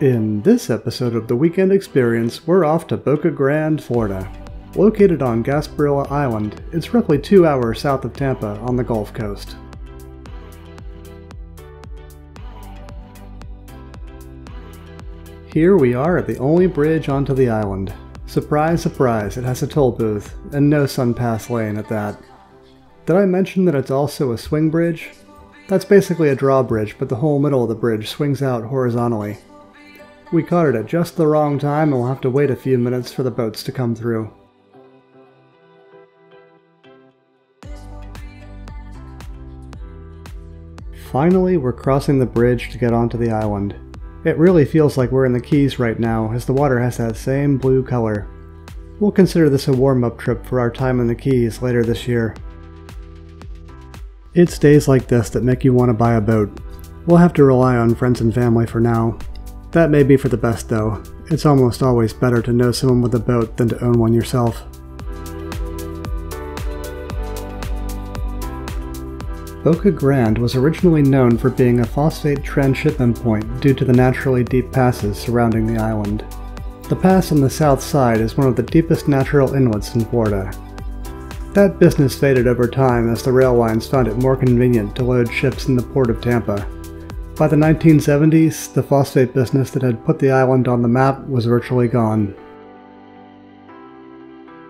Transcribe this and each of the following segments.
In this episode of The Weekend Experience, we're off to Boca Grande, Florida. Located on Gasparilla Island, it's roughly 2 hours south of Tampa on the Gulf Coast. Here we are at the only bridge onto the island. Surprise, surprise, it has a toll booth, and no SunPass lane at that. Did I mention that it's also a swing bridge? That's basically a drawbridge, but the whole middle of the bridge swings out horizontally. We caught it at just the wrong time, and we'll have to wait a few minutes for the boats to come through. Finally, we're crossing the bridge to get onto the island. It really feels like we're in the Keys right now, as the water has that same blue color. We'll consider this a warm-up trip for our time in the Keys later this year. It's days like this that make you want to buy a boat. We'll have to rely on friends and family for now. That may be for the best though. It's almost always better to know someone with a boat than to own one yourself. Boca Grande was originally known for being a phosphate transshipment point due to the naturally deep passes surrounding the island. The pass on the south side is one of the deepest natural inlets in Florida. That business faded over time as the rail lines found it more convenient to load ships in the Port of Tampa. By the 1970s, the phosphate business that had put the island on the map was virtually gone.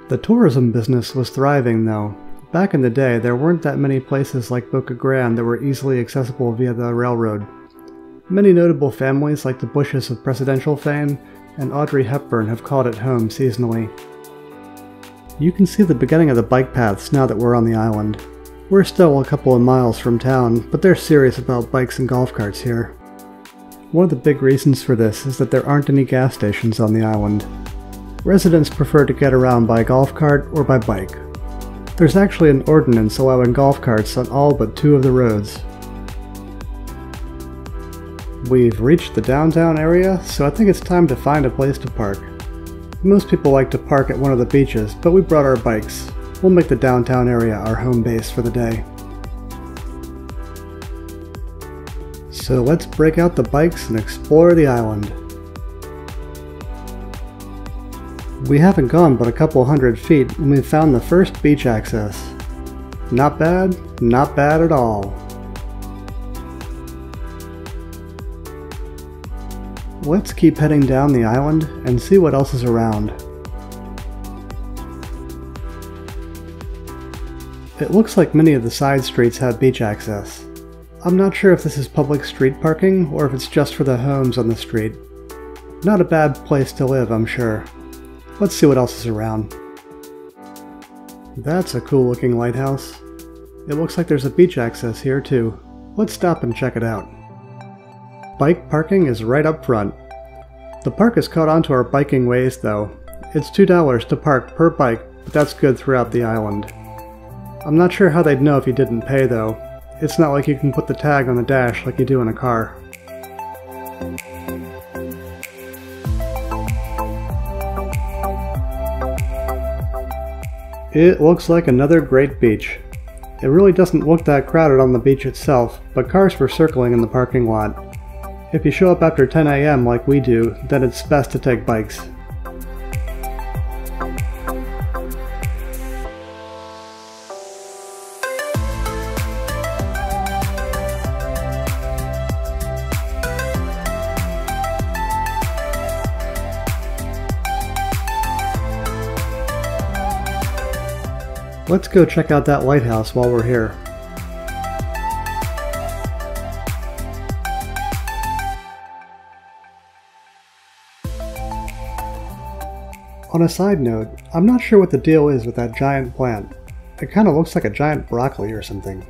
The tourism business was thriving though. Back in the day, there weren't that many places like Boca Grande that were easily accessible via the railroad. Many notable families like the Bushes of presidential fame and Audrey Hepburn have called it home seasonally. You can see the beginning of the bike paths now that we're on the island. We're still a couple of miles from town, but they're serious about bikes and golf carts here. One of the big reasons for this is that there aren't any gas stations on the island. Residents prefer to get around by golf cart or by bike. There's actually an ordinance allowing golf carts on all but 2 of the roads. We've reached the downtown area, so I think it's time to find a place to park. Most people like to park at one of the beaches, but we brought our bikes. We'll make the downtown area our home base for the day. So let's break out the bikes and explore the island. We haven't gone but a couple hundred feet when we found the first beach access. Not bad, not bad at all. Let's keep heading down the island and see what else is around. It looks like many of the side streets have beach access. I'm not sure if this is public street parking or if it's just for the homes on the street. Not a bad place to live, I'm sure. Let's see what else is around. That's a cool looking lighthouse. It looks like there's a beach access here too. Let's stop and check it out. Bike parking is right up front. The park is caught onto our biking ways though. It's $2 to park per bike, but that's good throughout the island. I'm not sure how they'd know if you didn't pay though. It's not like you can put the tag on the dash like you do in a car. It looks like another great beach. It really doesn't look that crowded on the beach itself, but cars were circling in the parking lot. If you show up after 10 a.m. like we do, then it's best to take bikes. Let's go check out that lighthouse while we're here. On a side note, I'm not sure what the deal is with that giant plant. It kind of looks like a giant broccoli or something.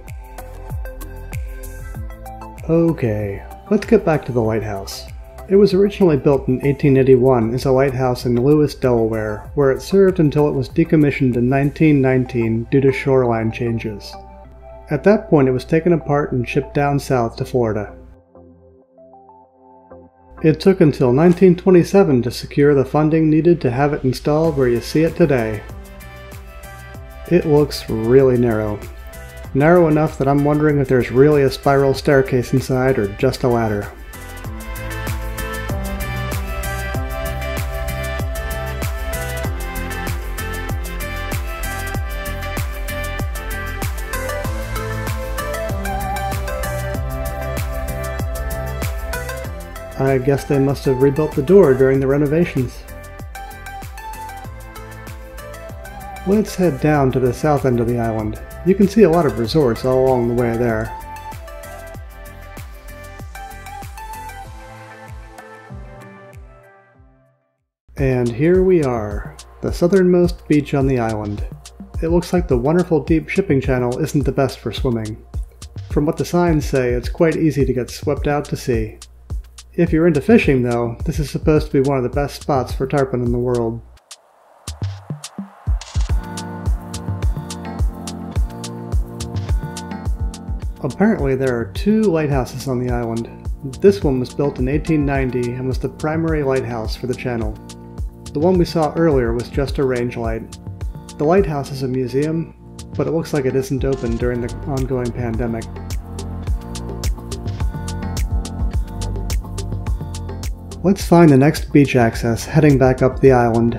Okay, let's get back to the lighthouse. It was originally built in 1881 as a lighthouse in Lewis, Delaware, where it served until it was decommissioned in 1919 due to shoreline changes. At that point, it was taken apart and shipped down south to Florida. It took until 1927 to secure the funding needed to have it installed where you see it today. It looks really narrow. Narrow enough that I'm wondering if there's really a spiral staircase inside or just a ladder. I guess they must have rebuilt the door during the renovations. Let's head down to the south end of the island. You can see a lot of resorts all along the way there. And here we are, the southernmost beach on the island. It looks like the wonderful deep shipping channel isn't the best for swimming. From what the signs say, it's quite easy to get swept out to sea. If you're into fishing though, this is supposed to be one of the best spots for tarpon in the world. Apparently there are two lighthouses on the island. This one was built in 1890 and was the primary lighthouse for the channel. The one we saw earlier was just a range light. The lighthouse is a museum, but it looks like it isn't open during the ongoing pandemic. Let's find the next beach access heading back up the island.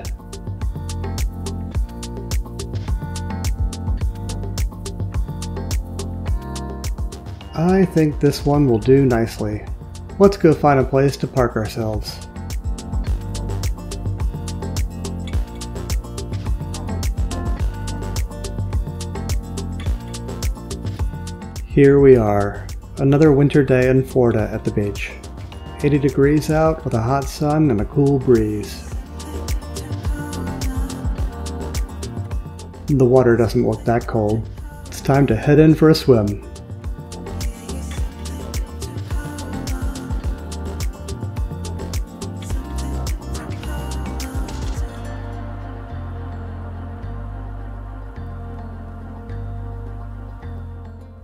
I think this one will do nicely. Let's go find a place to park ourselves. Here we are, another winter day in Florida at the beach. 80 degrees out with a hot sun and a cool breeze. The water doesn't look that cold. It's time to head in for a swim.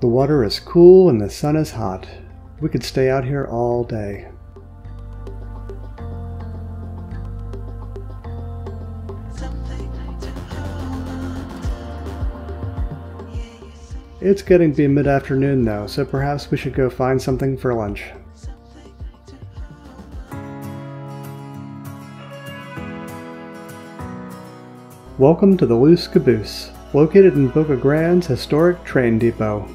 The water is cool and the sun is hot. We could stay out here all day. It's getting to be mid-afternoon though, so perhaps we should go find something for lunch. Welcome to the Loose Caboose, located in Boca Grande's historic train depot.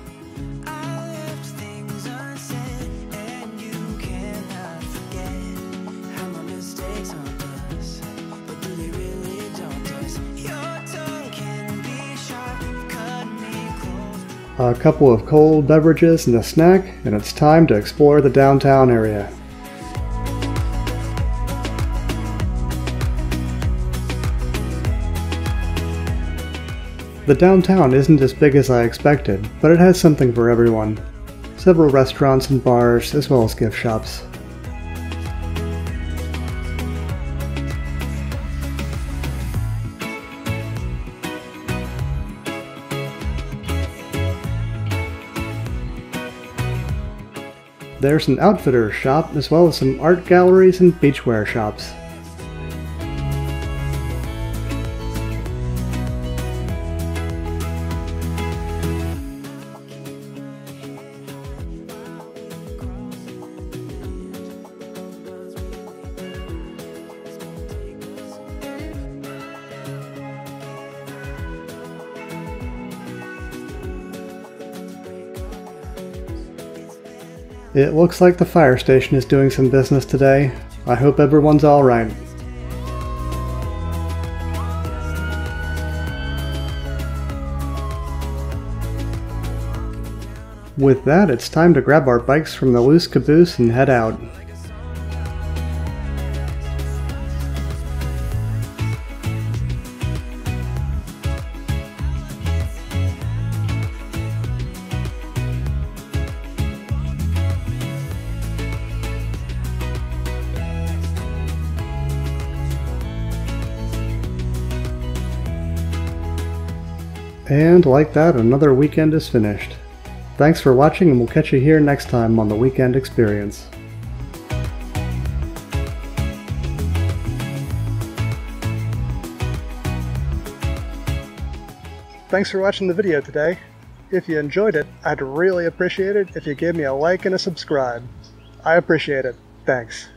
A couple of cold beverages and a snack, and it's time to explore the downtown area. The downtown isn't as big as I expected, but it has something for everyone. Several restaurants and bars, as well as gift shops. There's an outfitter's shop, as well as some art galleries and beachwear shops. It looks like the fire station is doing some business today. I hope everyone's alright. With that, it's time to grab our bikes from the Loose Caboose and head out. And like that, another weekend is finished. Thanks for watching, and we'll catch you here next time on The Weekend Experience. Thanks for watching the video today. If you enjoyed it, I'd really appreciate it if you gave me a like and a subscribe. I appreciate it. Thanks.